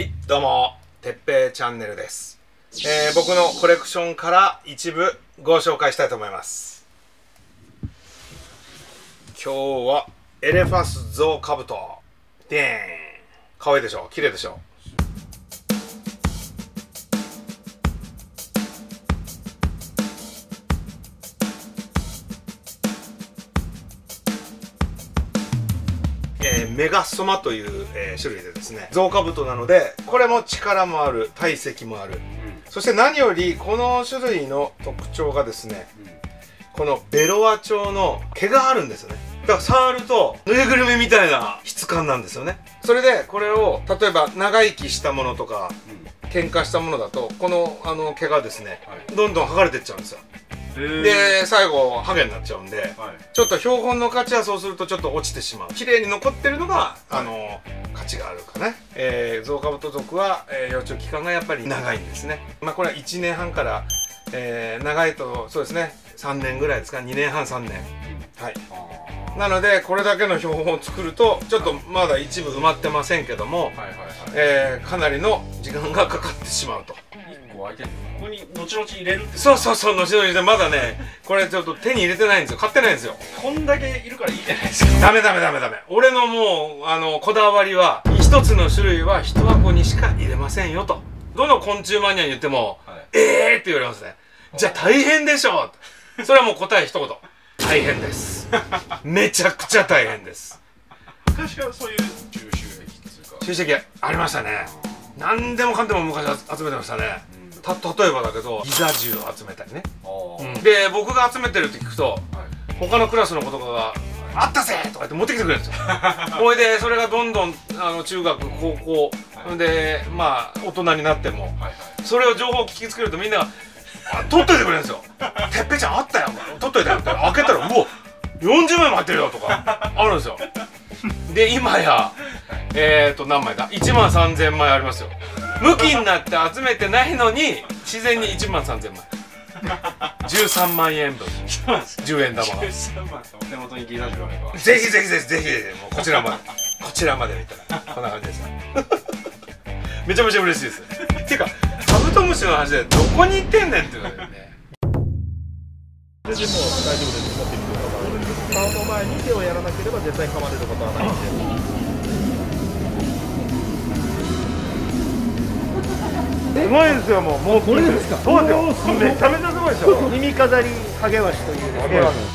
はい、どうも、てっぺいチャンネルです、僕のコレクションから一部ご紹介したいと思います。今日はエレファスゾウカブトでーん。かわいいでしょ、綺麗でしょ。メガストマという、種類でですね、ゾウカブトなので、これも力もある、体積もある、そして何よりこの種類の特徴がですね、このベロア調の毛があるんですよね。だから触るとぬいぐるみみたいな質感なんですよね。それでこれを例えば長生きしたものとか、喧嘩したものだとこの、毛がですね、どんどん剥がれていっちゃうんですよ。で最後ハゲになっちゃうんで、ちょっと標本の価値はそうするとちょっと落ちてしまう。綺麗に残ってるのが、価値があるかね。ゾウカブト属は、幼虫期間がやっぱり長いんですね。まあこれは1年半から、長いとそうですね3年ぐらいですか。2年半3年、はい。なのでこれだけの標本を作るとちょっとまだ一部埋まってませんけども、かなりの時間がかかってしまうと。ここに後々入れるって、そうそうそう、後々入れて、まだねこれちょっと手に入れてないんですよ、買ってないんですよ。こんだけいるからいいじゃないですか。ダメダメダメダメ。俺のもうこだわりは、一つの種類は一箱にしか入れませんよと。どの昆虫マニアに言っても「ええー!」って言われますね。じゃあ大変でしょう。それはもう答え一言、大変です。めちゃくちゃ大変です。昔からそういう収集癖っていうか、収集癖ありましたね。何でもかんでも昔集めてましたね。例えばだけど、ギザ獣を集めたりね。で僕が集めてるって聞くと、他のクラスの子とかが「あったぜ!」とか言って持ってきてくれるんですよ。ほいでそれがどんどん中学高校でまあ大人になっても、それを情報を聞きつけるとみんなが「取っといてくれるんですよ。てっぺいちゃんあったよ、取っといて」って開けたら「うおっ40枚も入ってるよ」とかあるんですよ。で今や何枚だ、1万3000枚ありますよ。向きになって集めてないのに自然に1万3000枚、13万円分、10円玉がお手元にギザジュあれば、ぜひぜひぜひぜひ、もうこちらまでこちらまでみたいな、こんな感じです。めちゃめちゃ嬉しいです。っていうかカブトムシの話でどこに行ってんねんっていうのだよね。大丈夫です、大丈夫です。持ってみてください。顔の前に手をやらなければ絶対噛まれることはないんで。すごいんですよ、もうこれですか。そうですよ、めちゃめちゃすごいでしょ。耳飾りハゲワシというハゲワシ。